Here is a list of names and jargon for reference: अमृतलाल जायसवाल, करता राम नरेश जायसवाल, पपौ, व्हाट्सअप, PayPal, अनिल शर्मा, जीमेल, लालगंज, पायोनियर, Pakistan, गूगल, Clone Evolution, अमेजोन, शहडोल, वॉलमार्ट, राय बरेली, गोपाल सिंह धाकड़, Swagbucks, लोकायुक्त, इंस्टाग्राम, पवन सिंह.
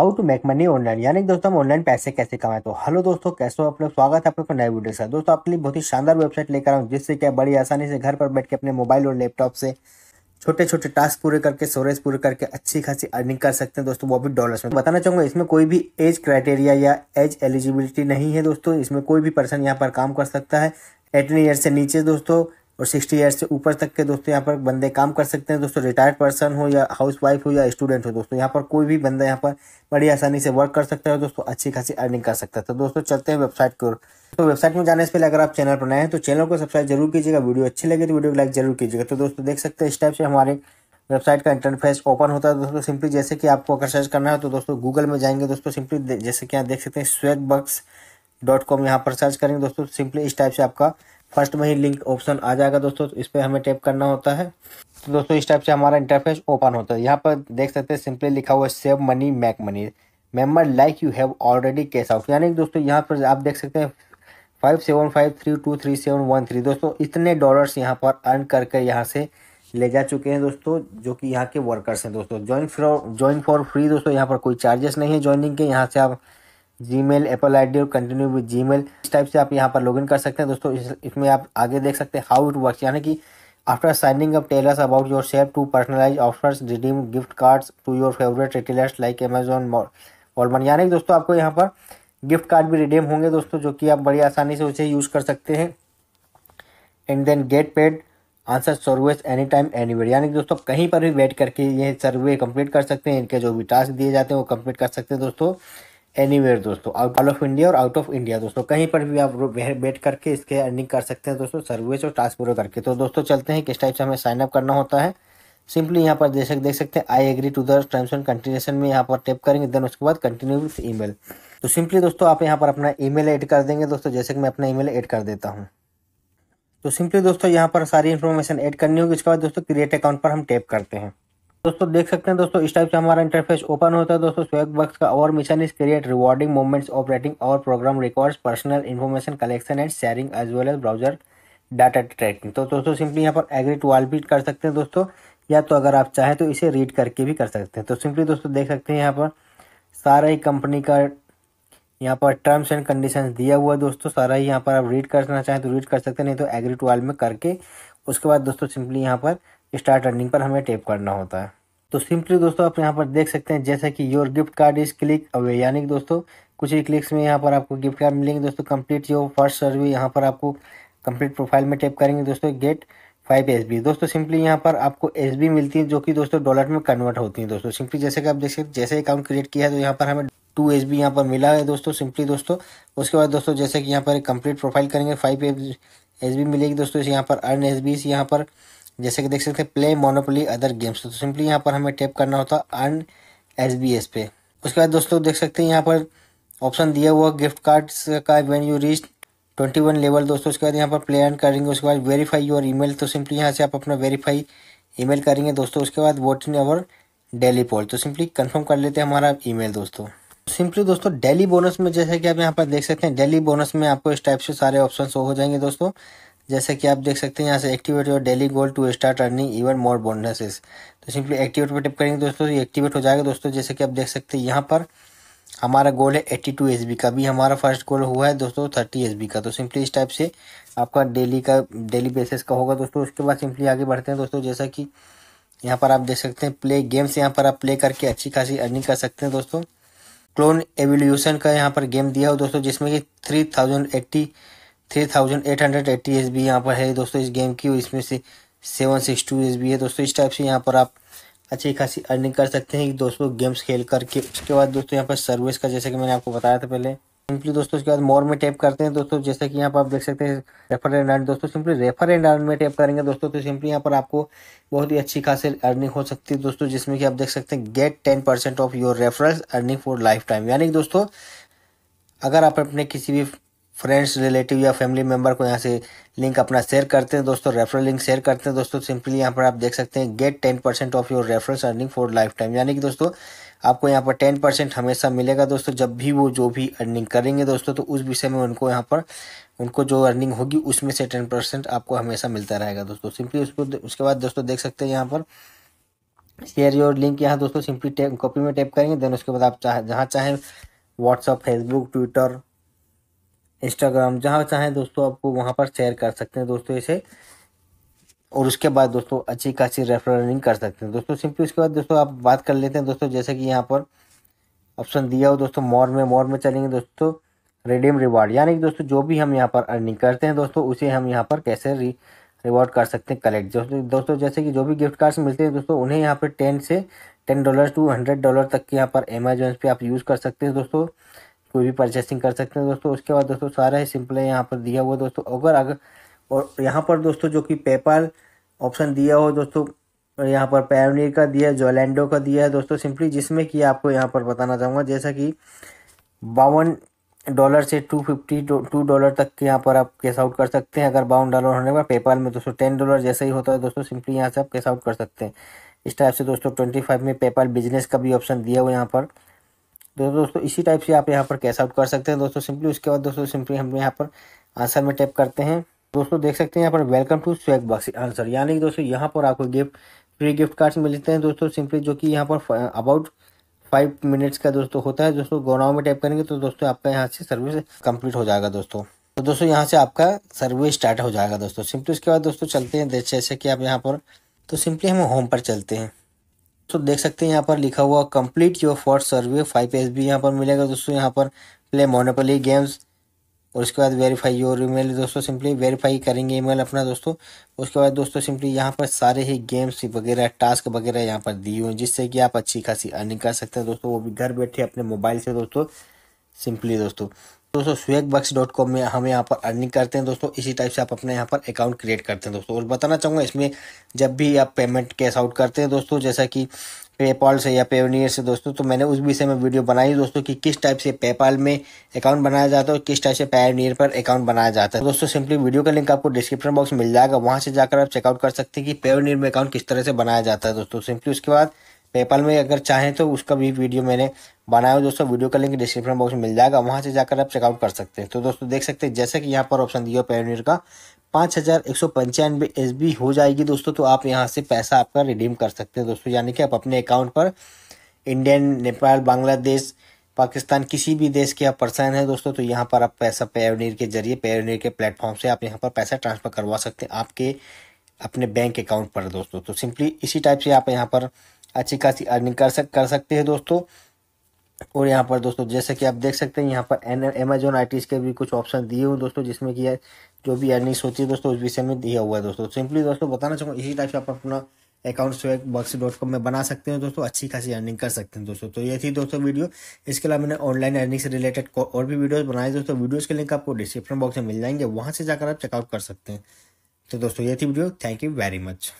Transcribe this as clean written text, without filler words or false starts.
How to make money online, यानी दोस्तों हम ऑनलाइन पैसे कैसे कमाएं। तो हेलो दोस्तों, कैसे हो आप लोग, स्वागत है आप लोग को नए वीडियो से। दोस्तों आपके लिए बहुत ही शानदार वेबसाइट लेकर आऊँ जिससे क्या बड़ी आसानी से घर पर बैठ के अपने मोबाइल और लैपटॉप से छोटे छोटे टास्क पूरे करके स्टोरेज पूरे करके अच्छी खासी अर्निंग कर सकते हैं दोस्तों, वो भी डॉलर्स में। बताना चाहूँगा इसमें कोई भी एज क्राइटेरिया या एज एलिजिबिलिटी नहीं है दोस्तों, इसमें कोई भी पर्सन यहाँ पर काम कर सकता है। 18 ईयर्स से नीचे दोस्तों और 60 ईयर्स से ऊपर तक के दोस्तों यहाँ पर बंदे काम कर सकते हैं दोस्तों। रिटायर्ड पर्सन हो या हाउस वाइफ हो या स्टूडेंट हो दोस्तों, यहाँ पर कोई भी बंदा यहाँ पर बड़ी आसानी से वर्क कर सकता है दोस्तों, अच्छी खासी अर्निंग कर सकता है। तो दोस्तों चलते हैं वेबसाइट को। तो वेबसाइट में जाने से पहले अगर आप चैनल पर नए हैं तो चैनल को सब्सक्राइब जरूर कीजिएगा, वीडियो अच्छी लगे तो वीडियो को लाइक जरूर कीजिएगा। तो दोस्तों देख सकते हैं इस टाइप से हमारे वेबसाइट का इंटरफेस ओपन होता है दोस्तों। सिंपली जैसे कि आपको अगर सर्च करना है तो दोस्तों गूगल में जाएंगे दोस्तों, सिंपली जैसे कि आप देख सकते हैं Swagbucks.com यहाँ पर सर्च करेंगे दोस्तों। सिंपली इस टाइप से आपका फर्स्ट में ही लिंक ऑप्शन आ जाएगा दोस्तों, इस पर हमें टैप करना होता है। तो दोस्तों इस टाइप से हमारा इंटरफेस ओपन होता है। यहाँ पर देख सकते हैं सिंपली लिखा हुआ है save money make money member like you have already cash out, यानी दोस्तों यहाँ पर आप देख सकते हैं 57532371 दोस्तों इतने डॉलर्स यहाँ पर अर्न करके यहाँ से ले जा चुके हैं दोस्तों, जो कि यहाँ के वर्कर्स हैं दोस्तों। ज्वाइन फॉर फ्री दोस्तों, यहाँ पर कोई चार्जेस नहीं है ज्वाइनिंग के। यहाँ से आप जीमेल, एप्पल आईडी और कंटिन्यू विद जीमेल इस टाइप से आप यहां पर लॉगिन कर सकते हैं दोस्तों। इसमें आप आगे देख सकते हैं हाउ इट वर्क्स, यानी कि after signing up tell us about yourself to personalise offers, redeem gift cards to your favourite retailers like अमेजोन वॉलमार्ट, यानी कि दोस्तों आपको यहाँ पर गिफ्ट कार्ड भी रिडीम होंगे दोस्तों, जो कि आप बड़ी आसानी से उसे यूज़ कर सकते हैं। And then get paid answer service any time anywhere, यानी कि दोस्तों कहीं पर भी बैठ करके ये सर्वे कंप्लीट कर सकते हैं, इनके जो भी टास्क दिए जाते हैं वो कंप्लीट कर सकते हैं दोस्तों एनीवेयर दोस्तों, ऑल ऑफ इंडिया और आउट ऑफ इंडिया दोस्तों, कहीं पर भी आप बैठ करके इसके अर्निंग कर सकते हैं दोस्तों, सर्विस और टास्क पूरा करके। तो दोस्तों चलते हैं किस टाइप से हमें साइन अप करना होता है। सिंपली यहाँ पर जैसे देख सकते हैं I agree to the terms and condition में यहाँ पर टैप करेंगे, देन उसके बाद कंटिन्यू विद ईमेल। तो सिंपली दोस्तों आप यहाँ पर अपना ईमेल ऐड कर देंगे दोस्तों, जैसे कि मैं अपना ईमेल ऐड कर देता हूँ। तो सिंपली दोस्तों यहाँ पर सारी इन्फॉर्मेशन ऐड करनी होगी, इसके बाद दोस्तों क्रिएट अकाउंट पर हम टैप करते हैं। दोस्तों देख सकते हैं दोस्तों इस टाइप से हमारा इंटरफेस ओपन होता है दोस्तों। Swagbucks का और mission is create rewarding moments operating और programme records personal information collection and sharing as well as browser data tracking. तो दोस्तों सिंपली यहाँ पर एग्री टू ऑल भी कर सकते हैं दोस्तों, या तो अगर आप चाहें तो इसे रीड करके भी कर सकते हैं। तो सिंपली दोस्तों देख सकते हैं यहाँ पर सारा ही कंपनी का यहाँ पर टर्म्स एंड कंडीशंस दिया हुआ है दोस्तों, सारा ही यहाँ पर आप रीड करना चाहें तो रीड कर सकते हैं, नहीं तो एग्री टू ऑल में करके उसके बाद दोस्तों सिंपली यहाँ पर स्टार्ट अर्निंग पर हमें टैप करना होता है। तो सिंपली दोस्तों आप यहाँ पर देख सकते हैं जैसा कि your gift card is click away, यानी कि दोस्तों कुछ ही क्लिक्स में यहाँ पर आपको गिफ्ट कार्ड मिलेंगे दोस्तों। कंप्लीट योर फर्स्ट सर्वे, यहाँ पर आपको कंप्लीट प्रोफाइल में टैप करेंगे दोस्तों। गेट 5 SB दोस्तों, सिंपली यहाँ पर आपको SB मिलती है जो कि दोस्तों डॉलर में कन्वर्ट होती है दोस्तों। सिंपली जैसे कि आप देख सकते जैसे अकाउंट क्रिएट किया है तो यहाँ पर हमें 2 SB यहाँ पर मिला है दोस्तों। सिंपली दोस्तों उसके बाद दोस्तों जैसे कि यहाँ पर कंप्लीट प्रोफाइल करेंगे 5 SB मिलेगी दोस्तों। यहाँ पर अर्न SBs यहाँ पर जैसे कि देख सकते हैं प्ले मोनोपोली अदर गेम्स, तो सिंपली यहाँ पर हमें टैप करना होता है अर्न SBs पे। उसके बाद दोस्तों देख सकते हैं यहाँ पर ऑप्शन दिया हुआ गिफ्ट कार्ड्स का व्हेन यू रीच 21 लेवल दोस्तों। उसके बाद यहाँ पर प्ले अर्न करेंगे, उसके बाद वेरीफाई योर ईमेल, तो सिंपली यहाँ से आप अपना वेरीफाई ईमेल करेंगे दोस्तों। उसके बाद वोट इन अवर डेली पोल, तो सिंपली कन्फर्म कर लेते हैं हमारा ईमेल दोस्तों। सिंपली दोस्तों डेली बोनस में जैसे कि आप यहाँ पर देख सकते हैं डेली बोनस में आपको इस टाइप से सारे ऑप्शन शो हो जाएंगे दोस्तों। जैसे कि आप देख सकते हैं यहाँ से activate your daily goal to start earning even more bonuses, तो सिंपली एक्टिवेट पर टिप करेंगे दोस्तों, ये एक्टिवेट हो जाएगा दोस्तों। जैसे कि आप देख सकते हैं यहाँ पर हमारा गोल है 82 SB का, भी हमारा फर्स्ट गोल हुआ है दोस्तों 30 SB का। तो सिंपली इस टाइप से आपका डेली बेसिस का होगा दोस्तों। उसके बाद सिंपली आगे बढ़ते हैं दोस्तों, जैसा कि यहाँ पर आप देख सकते हैं प्ले गेम्स, यहाँ पर आप प्ले करके अच्छी खासी अर्निंग कर सकते हैं दोस्तों। क्लोन एवोल्यूशन का यहाँ पर गेम दिया हो दोस्तों, जिसमें कि 3880 यहाँ पर है दोस्तों इस गेम की, इसमें से 762 SB है दोस्तों। इस टाइप से यहाँ पर आप अच्छी खासी अर्निंग कर सकते हैं दोस्तों गेम्स खेल करके। उसके बाद दोस्तों यहाँ पर सर्विस का जैसे कि मैंने आपको बताया था पहले, सिंपली दोस्तों उसके बाद मोर में टैप करते हैं दोस्तों। जैसे कि यहाँ पर आप देख सकते हैं रेफर एंड अर्न दोस्तों, सिंपली रेफर एंड अर्न में टैप करेंगे दोस्तों। तो सिंपली यहाँ पर आपको बहुत ही अच्छी खासी अर्निंग हो सकती है दोस्तों, जिसमें कि आप देख सकते हैं get 10% off your referrals earning for life time, यानी कि दोस्तों अगर आप अपने किसी भी फ्रेंड्स रिलेटिव या फैमिली मेंबर को यहाँ से लिंक अपना शेयर करते हैं दोस्तों, रेफरल लिंक शेयर करते हैं दोस्तों, सिंपली यहाँ पर आप देख सकते हैं get 10% off your referrals earning for life time, यानी कि दोस्तों आपको यहाँ पर 10% हमेशा मिलेगा दोस्तों। जब भी वो जो भी अर्निंग करेंगे दोस्तों तो उस विषय में उनको यहाँ पर उनको जो अर्निंग होगी उसमें से 10% आपको हमेशा मिलता रहेगा दोस्तों। सिंपली उसको उसके बाद दोस्तों देख सकते हैं यहाँ पर शेयर योर लिंक यहाँ दोस्तों सिंपली टैप कॉपी में टैप करेंगे, देन उसके बाद आप जहाँ चाहें व्हाट्सअप, फेसबुक, ट्विटर, इंस्टाग्राम, जहाँ चाहें दोस्तों आपको वहाँ पर शेयर कर सकते हैं दोस्तों इसे। और उसके बाद दोस्तों अच्छी खासी रेफरल लिंक कर सकते हैं दोस्तों। सिंपली उसके बाद दोस्तों आप बात कर लेते हैं दोस्तों, जैसे कि यहाँ पर ऑप्शन दिया हो दोस्तों मोर में चलेंगे दोस्तों रिडीम रिवार्ड, यानी कि दोस्तों जो भी हम यहाँ पर अर्निंग करते हैं दोस्तों उसे हम यहाँ पर कैसे रिवॉर्ड कर सकते हैं कलेक्ट दोस्तों। जैसे कि जो भी गिफ्ट कार्ड्स मिलते हैं दोस्तों उन्हें यहाँ पर $10 से $10 टू $100 तक के यहाँ पर अमेजोन पे आप यूज़ कर सकते हैं दोस्तों, कोई भी परचेसिंग कर सकते हैं दोस्तों। उसके बाद दोस्तों सारा ही सिंपल है यहाँ पर दिया हुआ दोस्तों। अगर और यहाँ पर दोस्तों जो कि पेपाल ऑप्शन दिया हो दोस्तों, यहाँ पर पायोनियर का दिया है, जोलैंडो का दिया है दोस्तों सिंपली, जिसमें कि आपको यहाँ पर बताना चाहूँगा जैसा कि $52 से $2.52 तक के यहाँ पर आप कैश आउट कर सकते हैं। अगर $52 होने पर पेपाल में दोस्तों $10 जैसा ही होता है दोस्तों, सिंपली यहाँ से आप कैश आउट कर सकते हैं इस टाइप से दोस्तों। 25 में पेपाल बिजनेस का भी ऑप्शन दिया हुआ यहाँ पर दोस्तों, इसी टाइप से आप यहाँ पर कैश आउट कर सकते हैं दोस्तों सिंपली। उसके बाद दोस्तों सिंपली हम यहाँ पर आंसर में टैप करते हैं दोस्तों, देख सकते हैं यहाँ पर वेलकम टू स्वैगबक्स आंसर, यानी कि दोस्तों यहाँ पर आपको फ्री गिफ्ट कार्ड्स मिलते हैं दोस्तों सिंपली, जो कि यहाँ पर अबाउट 5 मिनट्स का दोस्तों होता है दोस्तों। गोनाव में टैप करेंगे तो दोस्तों आपका यहाँ से सर्विस कंप्लीट हो जाएगा दोस्तों, तो दोस्तों यहाँ से आपका सर्विस स्टार्ट हो जाएगा दोस्तों सिंपली। उसके बाद दोस्तों चलते हैं जैसे कि आप यहाँ पर तो सिंपली हम होम पर चलते हैं तो देख सकते हैं यहाँ पर लिखा हुआ complete your first survey 5 SB यहाँ पर मिलेगा दोस्तों। यहाँ पर प्ले मोनोपोली गेम्स और उसके बाद वेरीफाई योर ईमेल दोस्तों, सिंपली वेरीफाई करेंगे ईमेल अपना दोस्तों। उसके बाद दोस्तों सिंपली यहाँ पर सारे ही गेम्स वगैरह टास्क वगैरह यहाँ पर दिए हुए हैं, जिससे कि आप अच्छी खासी अर्निंग कर सकते हैं दोस्तों, वो भी घर बैठे अपने मोबाइल से दोस्तों सिंपली दोस्तों swagbucks.com में हम यहाँ पर अर्निंग करते हैं दोस्तों। इसी टाइप से आप अपने यहाँ पर अकाउंट क्रिएट करते हैं दोस्तों। और बताना चाहूँगा इसमें जब भी आप पेमेंट कैश आउट करते हैं दोस्तों, जैसा कि पेपाल से या पेयोनियर से दोस्तों, तो मैंने उस विषय में वीडियो बनाई दोस्तों कि किस टाइप से पेपाल में अकाउंट बनाया जाता है और किस टाइप से पायोनियर पर अकाउंट बनाया जाता है दोस्तों। सिंपली वीडियो का लिंक आपको डिस्क्रिप्शन बॉक्स मिल जाएगा, वहाँ से जाकर आप चेकआउट कर सकते हैं कि पेयोनियर में अकाउंट किस तरह से बनाया जाता है दोस्तों सिंपली। उसके बाद पेपाल में अगर चाहें तो उसका भी वीडियो मैंने बनाया हो दोस्तों, वीडियो का लिंक डिस्क्रिप्शन बॉक्स में मिल जाएगा, वहाँ से जाकर आप चेकआउट कर सकते हैं। तो दोस्तों देख सकते हैं जैसे कि यहाँ पर ऑप्शन दिया पायोनियर का 5195 SB हो जाएगी दोस्तों, तो आप यहाँ से पैसा आपका रिडीम कर सकते हैं दोस्तों, यानी कि आप अपने अकाउंट पर इंडियन, नेपाल, बांग्लादेश, पाकिस्तान किसी भी देश के आप पर्सन हैं दोस्तों, तो यहाँ पर आप पैसा पायोनियर के जरिए, पायोनियर के प्लेटफॉर्म से आप यहाँ पर पैसा ट्रांसफ़र करवा सकते हैं आपके अपने बैंक अकाउंट पर दोस्तों। तो सिंपली इसी टाइप से आप यहाँ पर अच्छी खासी अर्निंग कर सकते हैं दोस्तों। और यहाँ पर दोस्तों जैसे कि आप देख सकते हैं यहाँ पर अमेजोन आर्टिस्ट के भी कुछ ऑप्शन दिए हुए दोस्तों, जिसमें कि जो भी अर्निंग्स होती है दोस्तों उस विषय में दिया हुआ है दोस्तों सिंपली। दोस्तों बताना चाहूँगा इसी टाइप से आप अपना अकाउंट swagbucks.com में बना सकते हैं दोस्तों, अच्छी खासी अर्निंग कर सकते हैं दोस्तों। तो ये थी दोस्तों वीडियो, इसके अलावा मैंने ऑनलाइन अर्निंग से रिलेटेड और भी वीडियोज़ बनाए दोस्तों, वीडियोज़ के लिंक आपको डिस्क्रिप्शन बॉक्स में मिल जाएंगे, वहाँ से जाकर आप चेकआउट कर सकते हैं। तो दोस्तों ये थी video, thank you very much.